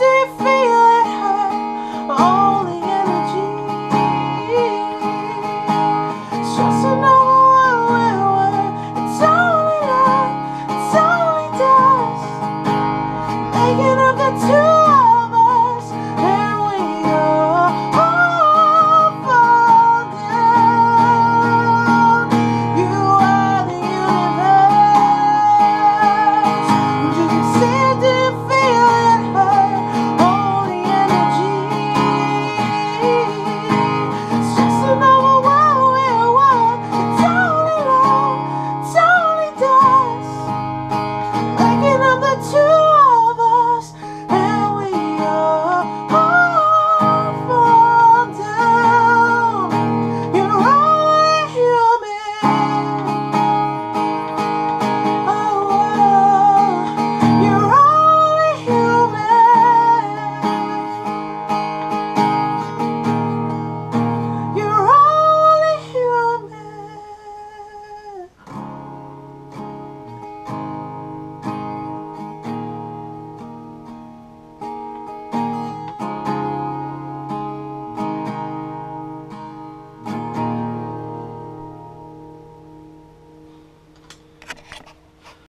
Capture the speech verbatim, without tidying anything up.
if it